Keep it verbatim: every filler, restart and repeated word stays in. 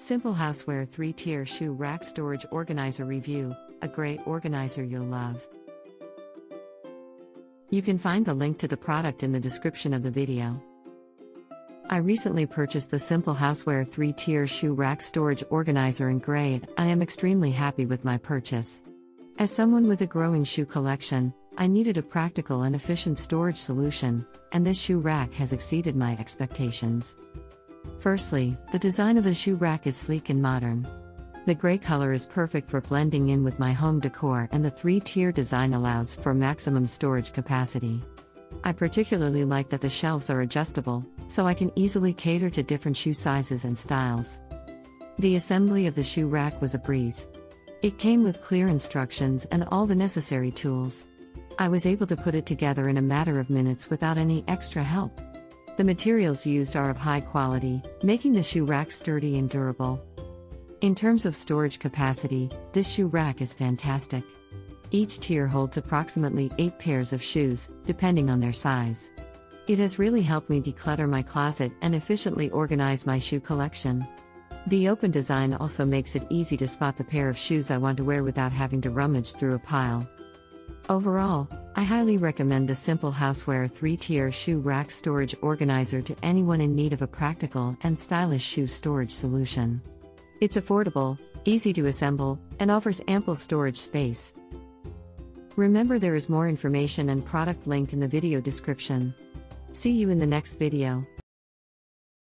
Simple Houseware three-tier shoe rack storage organizer review, a great organizer you'll love. You can find the link to the product in the description of the video. I recently purchased the Simple Houseware three-tier shoe rack storage organizer in gray, and I am extremely happy with my purchase. As someone with a growing shoe collection, I needed a practical and efficient storage solution, and this shoe rack has exceeded my expectations. Firstly, the design of the shoe rack is sleek and modern. The gray color is perfect for blending in with my home decor, and the three-tier design allows for maximum storage capacity. I particularly like that the shelves are adjustable, so I can easily cater to different shoe sizes and styles. The assembly of the shoe rack was a breeze. It came with clear instructions and all the necessary tools. I was able to put it together in a matter of minutes without any extra help. The materials used are of high quality, making the shoe rack sturdy and durable. In terms of storage capacity, this shoe rack is fantastic. Each tier holds approximately eight pairs of shoes, depending on their size. It has really helped me declutter my closet and efficiently organize my shoe collection. The open design also makes it easy to spot the pair of shoes I want to wear without having to rummage through a pile. Overall, I highly recommend the Simple Houseware three-tier shoe rack storage organizer to anyone in need of a practical and stylish shoe storage solution. It's affordable, easy to assemble, and offers ample storage space. Remember, there is more information and product link in the video description. See you in the next video.